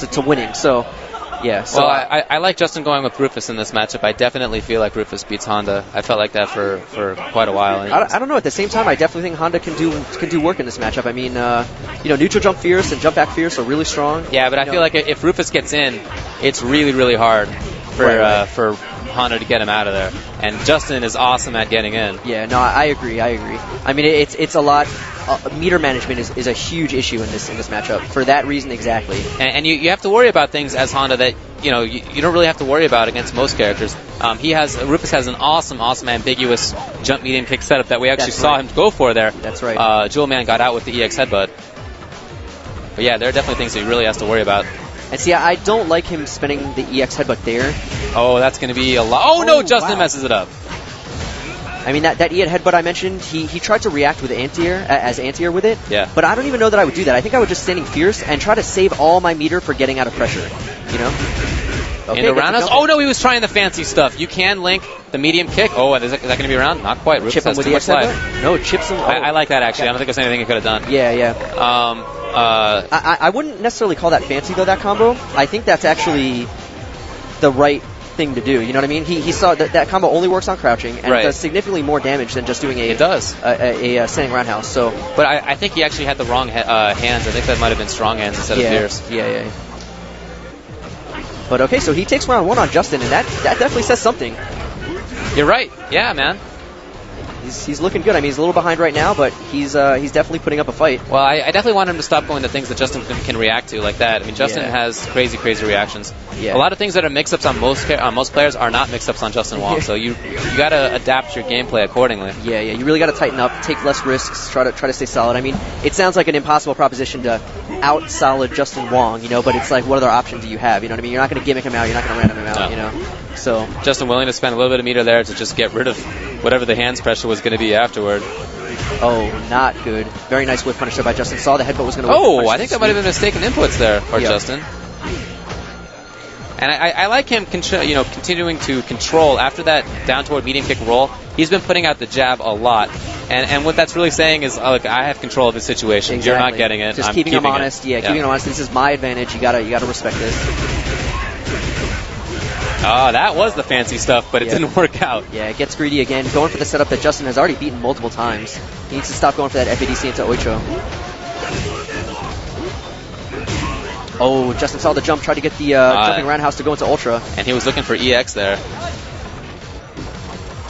to winning. So, yeah. So well, I like Justin going with Rufus in this matchup. I definitely feel like Rufus beats Honda. I felt like that for quite a while. I don't know. At the same time, I definitely think Honda can do work in this matchup. I mean, you know, neutral jump fierce and jump back fierce are really strong. Yeah, but I feel like if Rufus gets in, it's really, really hard for Honda to get him out of there. And Justin is awesome at getting in. Yeah, no, I agree. I mean, it's a lot. Meter management is a huge issue in this matchup for that reason exactly. And you have to worry about things as Honda that you don't really have to worry about against most characters. Rufus has an awesome ambiguous jump medium kick setup that we actually saw him go for there. That's right. JewelMan got out with the EX headbutt. But yeah, there are definitely things that he really has to worry about. And see, I don't like him spinning the EX headbutt there. Oh, that's going to be a lot. Oh, no, Justin messes it up. I mean, that EX headbutt I mentioned, he tried to react with anti-air, as anti-air with it. Yeah. But I don't even know that I would do that. I think I would just standing fierce and try to save all my meter for getting out of pressure. You know? Okay, and around us. Oh, no, he was trying the fancy stuff. You can link the medium kick. Oh, is that going to be around? Not quite. Rufus has too much life. No, chips him. Oh. I like that, actually. I don't think there's anything he could have done. Yeah, yeah. I wouldn't necessarily call that fancy, though, that combo. I think that's actually the right thing to do. You know what I mean? He saw that combo only works on crouching, and it does significantly more damage than just doing a standing roundhouse. So, but I think he actually had the wrong hands. I think that might have been strong hands instead of fierce. Yeah. But okay, so he takes round one on Justin, and that definitely says something. You're right. Yeah, man. He's looking good. I mean, he's a little behind right now, but he's definitely putting up a fight. Well, I definitely want him to stop going to things that Justin can react to like that. I mean, Justin has crazy, crazy reactions. Yeah. A lot of things that are mix-ups on most players are not mix-ups on Justin Wong. So you got to adapt your gameplay accordingly. Yeah. You really got to tighten up, take less risks, try to stay solid. I mean, it sounds like an impossible proposition to out-solid Justin Wong, you know. But it's like, what other option do you have? You know what I mean? You're not going to gimmick him out. You're not going to random him out. No. You know. So Justin willing to spend a little bit of meter there to just get rid of whatever the hands pressure was going to be afterward. Oh, not good. Very nice whiff punisher by Justin. Saw the headbutt was going to. Oh, I think that might have been mistaken inputs there for Justin. And I like him, continuing to control after that down toward medium kick roll. He's been putting out the jab a lot, and what that's really saying is, look, I have control of the situation. Exactly. You're not getting it. Just I'm keeping him honest. Yeah, keeping him honest. This is my advantage. You gotta respect this. Oh, that was the fancy stuff, but it didn't work out. Yeah, it gets greedy again, going for the setup that Justin has already beaten multiple times. He needs to stop going for that FADC into Oicho. Oh, Justin saw the jump, tried to get the jumping roundhouse to go into Ultra. And he was looking for EX there.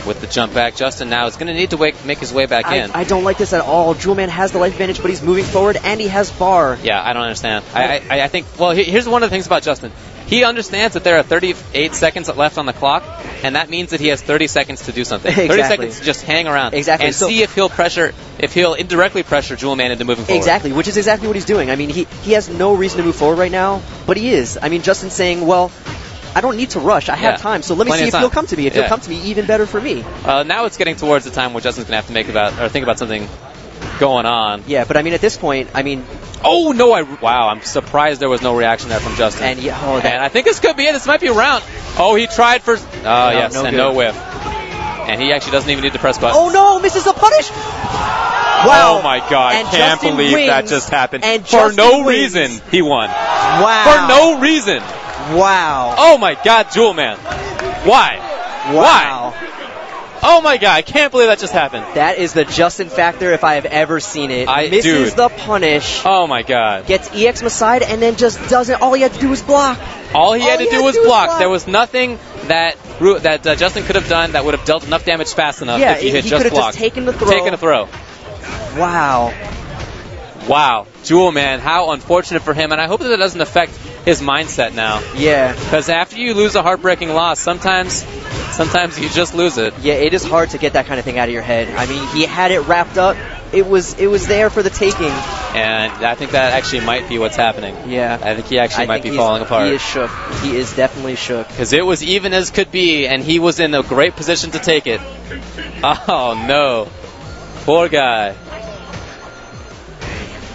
With the jump back, Justin now is going to need to make his way back in. I don't like this at all. JewelMan has the life advantage, but he's moving forward, and he has bar. Yeah, I don't understand. I think, well, here's one of the things about Justin. He understands that there are 38 seconds left on the clock, and that means that he has 30 seconds to do something. Exactly. 30 seconds to just hang around and so see if he'll indirectly pressure JewelMan into moving forward. Exactly, which is exactly what he's doing. I mean, he has no reason to move forward right now, but he is. I mean, Justin's saying, well, I don't need to rush. I have time, so let me see if he'll come to me. If he'll come to me, even better for me. Now it's getting towards the time where Justin's going to have to think about something going on. Yeah, but I mean, at this point, I mean... Oh, no, wow, I'm surprised there was no reaction there from Justin. And, and I think this could be it. This might be a round. Oh, he tried for... Oh, no, yes, no and good. No whiff. And he actually doesn't even need to press button. Oh, no, misses the punish! Wow. Oh, my God, I can't believe that just happened. And for no reason, he won. Wow. For no reason. Wow. Oh, my God, JewelMan. Why? Wow. Why? Oh my God, I can't believe that just happened. That is the Justin factor if I have ever seen it. Misses the punish. Oh my God. Gets EX Masai and then just doesn't. All he had to do was block. All he had to do was block. There was nothing that Justin could have done that would have dealt enough damage fast enough if he had just blocked. Yeah, he could have just taken the throw. Wow. JewelMan, how unfortunate for him. And I hope that doesn't affect his mindset now. Yeah. Because after you lose a heartbreaking loss, sometimes you just lose it. Yeah, it is hard to get that kind of thing out of your head. I mean, he had it wrapped up. It was there for the taking. And I think that actually might be what's happening. Yeah. I think he actually might be falling apart. He is shook. He is definitely shook. Because it was even as could be, and he was in a great position to take it. Oh, no. Poor guy.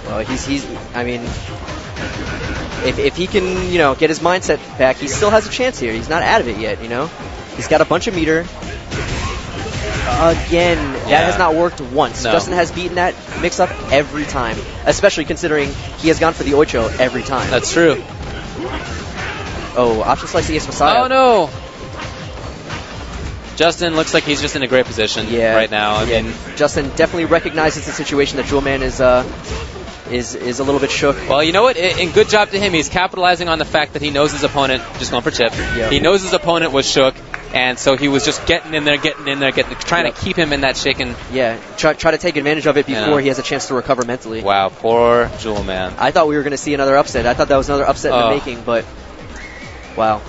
Well, I mean... If he can, get his mindset back, he still has a chance here. He's not out of it yet, He's got a bunch of meter. Again, that has not worked once. No. Justin has beaten that mix-up every time, especially considering he has gone for the Oicho every time. That's true. Oh, option slice EX Masai. Oh no! Justin looks like he's just in a great position right now. I mean, Justin definitely recognizes the situation that JewelMan is a little bit shook. Well, you know what? And good job to him. He's capitalizing on the fact that he knows his opponent. Just going for chip. Yep. He knows his opponent was shook, and so he was just getting in there, trying to keep him in that shaken. Yeah, try to take advantage of it before he has a chance to recover mentally. Wow, poor JewelMan. I thought we were going to see another upset. I thought that was another upset in the making, but wow.